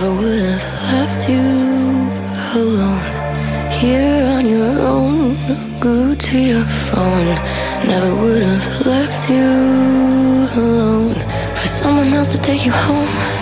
never would have left you alone. Here on your own, glued to your phone. Never would have left you alone. For someone else to take you home.